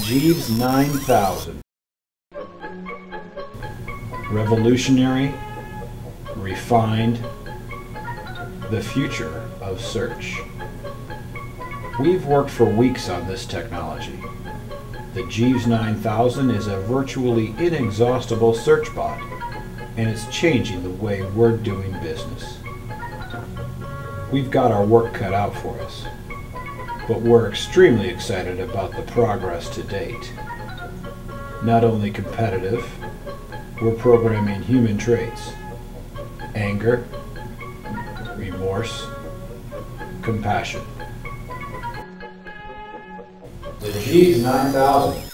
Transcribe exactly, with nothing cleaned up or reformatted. Jeeves nine thousand. Revolutionary, refined, the future of search. We've worked for weeks on this technology. The Jeeves nine thousand is a virtually inexhaustible search bot, and it's changing the way we're doing business. We've got our work cut out for us, but we're extremely excited about the progress to date. Not only competitive, we're programming human traits: anger, remorse, compassion. The Jeeves nine thousand.